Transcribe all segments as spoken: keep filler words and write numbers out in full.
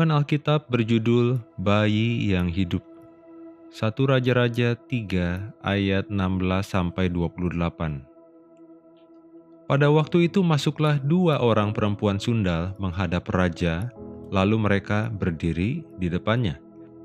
Renungan Alkitab berjudul Bayi yang Hidup. satu Raja-Raja tiga ayat enam belas sampai dua puluh delapan. Pada waktu itu masuklah dua orang perempuan sundal menghadap raja, lalu mereka berdiri di depannya.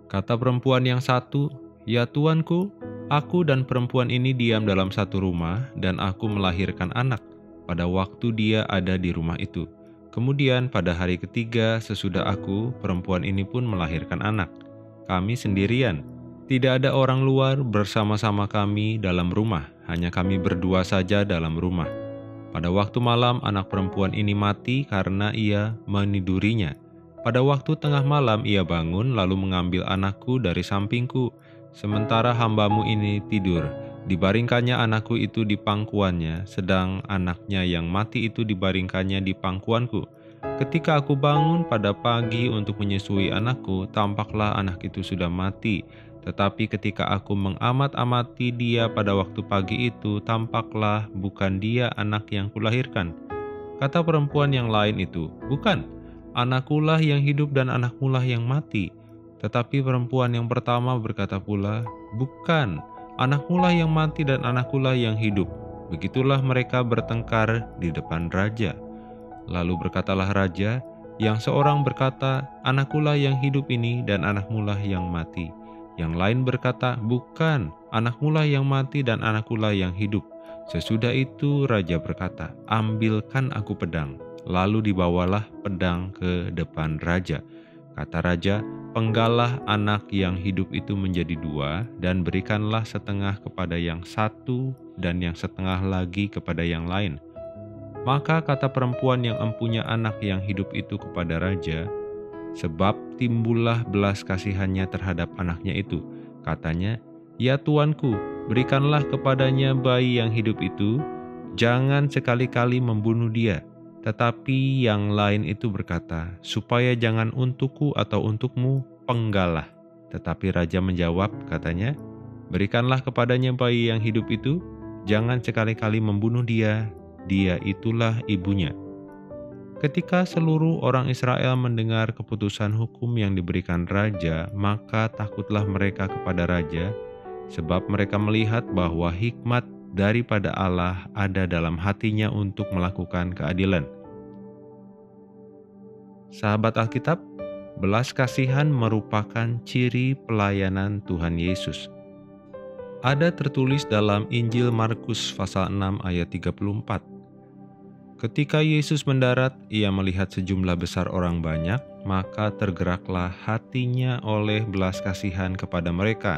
Kata perempuan yang satu, "Ya tuanku, aku dan perempuan ini diam dalam satu rumah dan aku melahirkan anak pada waktu dia ada di rumah itu. Kemudian pada hari ketiga sesudah aku, perempuan ini pun melahirkan anak. Kami sendirian, tidak ada orang luar bersama-sama kami dalam rumah, hanya kami berdua saja dalam rumah. Pada waktu malam anak perempuan ini mati karena ia menidurinya. Pada waktu tengah malam ia bangun lalu mengambil anakku dari sampingku, sementara hambamu ini tidur. Dibaringkannya anakku itu di pangkuannya, sedang anaknya yang mati itu dibaringkannya di pangkuanku. Ketika aku bangun pada pagi untuk menyusui anakku, tampaklah anak itu sudah mati. Tetapi ketika aku mengamat-amati dia pada waktu pagi itu, tampaklah bukan dia anak yang kulahirkan." Kata perempuan yang lain itu, "Bukan, anakkulah yang hidup dan anakmulah yang mati." Tetapi perempuan yang pertama berkata pula, "Bukan, anakkulah yang mati dan anakkulah yang hidup." Begitulah mereka bertengkar di depan raja. Lalu berkatalah raja, yang seorang berkata, "Anakkulah yang hidup ini dan anakmulah yang mati." Yang lain berkata, "Bukan, anakmulah yang mati dan anakkulah yang hidup." Sesudah itu raja berkata, "Ambilkan aku pedang." Lalu dibawalah pedang ke depan raja. Kata raja, "Penggalah anak yang hidup itu menjadi dua, dan berikanlah setengah kepada yang satu, dan yang setengah lagi kepada yang lain." Maka kata perempuan yang empunya anak yang hidup itu kepada raja, "Sebab timbullah belas kasihannya terhadap anaknya itu." Katanya, "Ya tuanku, berikanlah kepadanya bayi yang hidup itu, jangan sekali-kali membunuh dia." Tetapi yang lain itu berkata, "Supaya jangan untukku atau untukmu penggalah." Tetapi raja menjawab, katanya, "Berikanlah kepadanya bayi yang hidup itu, jangan sekali-kali membunuh dia, dia itulah ibunya." Ketika seluruh orang Israel mendengar keputusan hukum yang diberikan raja, maka takutlah mereka kepada raja, sebab mereka melihat bahwa hikmat daripada Allah ada dalam hatinya untuk melakukan keadilan. Sahabat Alkitab, belas kasihan merupakan ciri pelayanan Tuhan Yesus. Ada tertulis dalam Injil Markus pasal enam ayat tiga puluh empat. Ketika Yesus mendarat, ia melihat sejumlah besar orang banyak, maka tergeraklah hatinya oleh belas kasihan kepada mereka,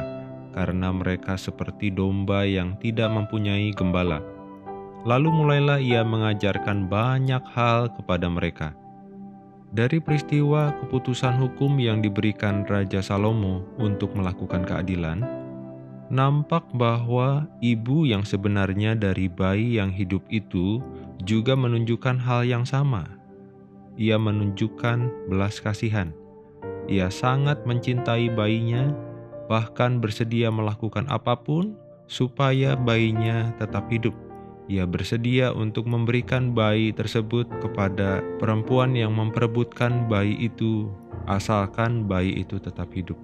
karena mereka seperti domba yang tidak mempunyai gembala. Lalu mulailah ia mengajarkan banyak hal kepada mereka. Dari peristiwa keputusan hukum yang diberikan Raja Salomo untuk melakukan keadilan, nampak bahwa ibu yang sebenarnya dari bayi yang hidup itu juga menunjukkan hal yang sama. Ia menunjukkan belas kasihan. Ia sangat mencintai bayinya, bahkan bersedia melakukan apapun supaya bayinya tetap hidup. Ia bersedia untuk memberikan bayi tersebut kepada perempuan yang memperebutkan bayi itu, asalkan bayi itu tetap hidup.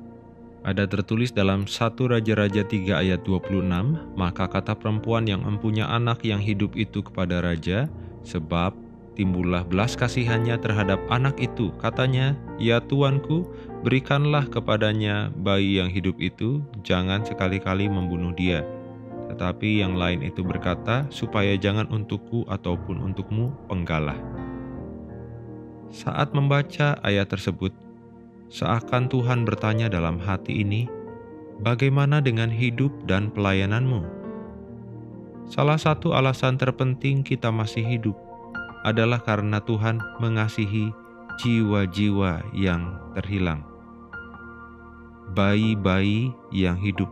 Ada tertulis dalam satu Raja-Raja tiga ayat dua puluh enam, "Maka kata perempuan yang empunya anak yang hidup itu kepada raja, sebab timbullah belas kasihannya terhadap anak itu." Katanya, "Ya tuanku, berikanlah kepadanya bayi yang hidup itu, jangan sekali-kali membunuh dia." Tetapi yang lain itu berkata, "Supaya jangan untukku ataupun untukmu penggalah." Saat membaca ayat tersebut, seakan Tuhan bertanya dalam hati ini, "Bagaimana dengan hidup dan pelayananmu?" Salah satu alasan terpenting kita masih hidup adalah karena Tuhan mengasihi jiwa-jiwa yang terhilang. Bayi-bayi yang hidup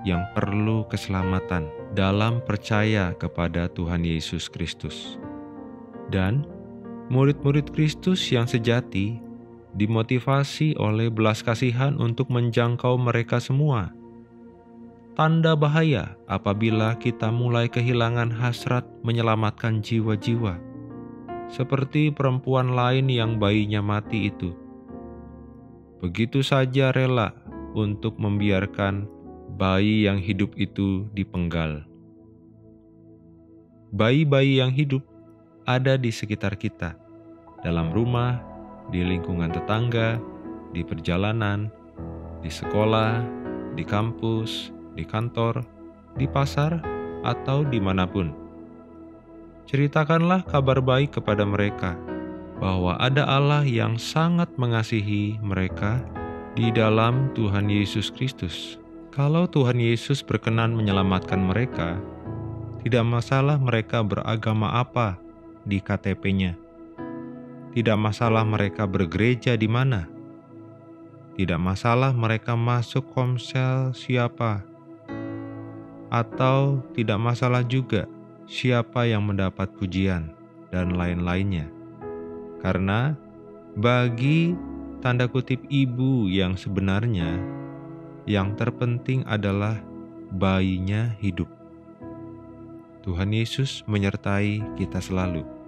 yang perlu keselamatan dalam percaya kepada Tuhan Yesus Kristus. Dan murid-murid Kristus yang sejati dimotivasi oleh belas kasihan untuk menjangkau mereka semua. Tanda bahaya apabila kita mulai kehilangan hasrat menyelamatkan jiwa-jiwa. Seperti perempuan lain yang bayinya mati itu, begitu saja rela untuk membiarkan bayi yang hidup itu dipenggal. Bayi-bayi yang hidup ada di sekitar kita, dalam rumah, di lingkungan tetangga, di perjalanan, di sekolah, di kampus, di kantor, di pasar, atau dimanapun. Ceritakanlah kabar baik kepada mereka, bahwa ada Allah yang sangat mengasihi mereka di dalam Tuhan Yesus Kristus. Kalau Tuhan Yesus berkenan menyelamatkan mereka, tidak masalah mereka beragama apa di K T P-nya. Tidak masalah mereka bergereja di mana. Tidak masalah mereka masuk komsel siapa. Atau tidak masalah juga siapa yang mendapat pujian dan lain-lainnya. Karena bagi tanda kutip ibu yang sebenarnya, yang terpenting adalah bayinya hidup. Tuhan Yesus menyertai kita selalu.